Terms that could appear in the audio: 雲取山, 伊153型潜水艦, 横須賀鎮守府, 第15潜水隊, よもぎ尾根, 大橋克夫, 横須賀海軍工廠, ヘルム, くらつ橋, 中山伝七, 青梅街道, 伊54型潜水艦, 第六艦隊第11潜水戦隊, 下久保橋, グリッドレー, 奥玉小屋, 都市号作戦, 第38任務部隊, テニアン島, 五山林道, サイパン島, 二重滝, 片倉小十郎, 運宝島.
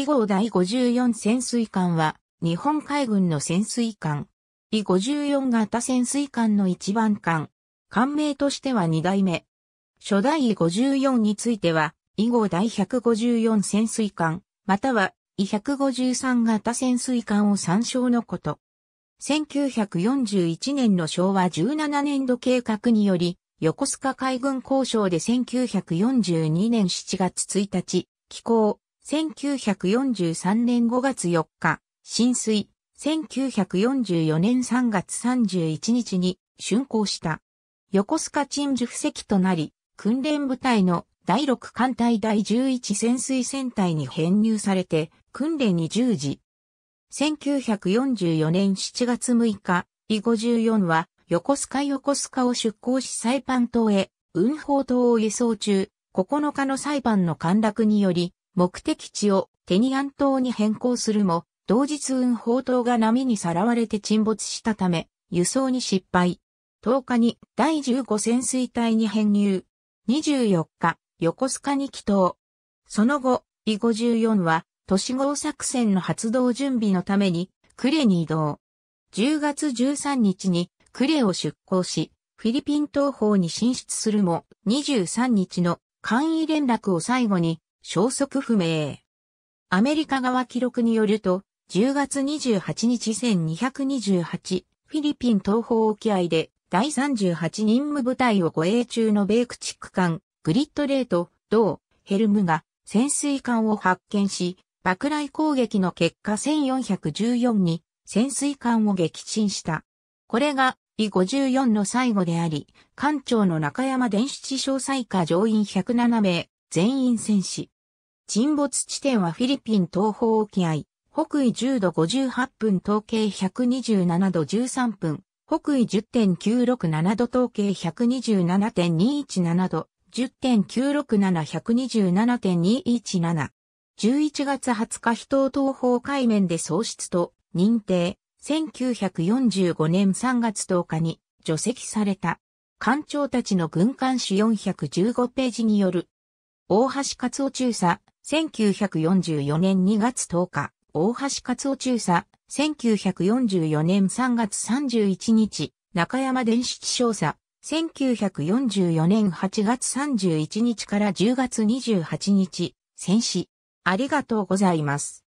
以号第54潜水艦は、日本海軍の潜水艦。伊54型潜水艦の一番艦。艦名としては2代目。初代伊54については、以号第154潜水艦、または、伊153型潜水艦を参照のこと。1941年の昭和17年度計画により、横須賀海軍工廠で1942年7月1日、起工、1943年5月4日、進水、1944年3月31日に竣工した。横須賀鎮守布石となり、訓練部隊の第6艦隊第11潜水戦隊に編入されて、訓練に従事。1944年7月6日、伊54は、横須賀を出港しサイパン島へ、運宝島を輸送中、9日のサイパンの陥落により、目的地をテニアン島に変更するも、同日運宝島が波にさらわれて沈没したため、輸送に失敗。10日に第15潜水隊に編入。24日、横須賀に帰投。その後、伊54は、都市号作戦の発動準備のために、呉に移動。10月13日に、呉を出港し、フィリピン東方に進出するも、23日の簡易連絡を最後に、消息不明。アメリカ側記録によると、10月28日1228、フィリピン東方沖合で、第38任務部隊を護衛中の米駆逐艦、グリッドレーと、同、ヘルムが、潜水艦を発見し、爆雷攻撃の結果1414に潜水艦を撃沈した。これが伊54の最後であり、艦長の中山伝七少佐以下乗員107名、全員戦死。沈没地点はフィリピン東方沖合、北緯10度58分東経127度13分、北緯 10.967 度東経 127.217 度、10.967127.217。11月20日秘湯東方海面で喪失と認定、1945年3月10日に除籍された。艦長たちの軍艦誌415ページによる。大橋克夫中佐、1944年2月10日。大橋克夫中佐、1944年3月31日。中山伝七少佐、1944年8月31日から10月28日。戦死。ありがとうございます。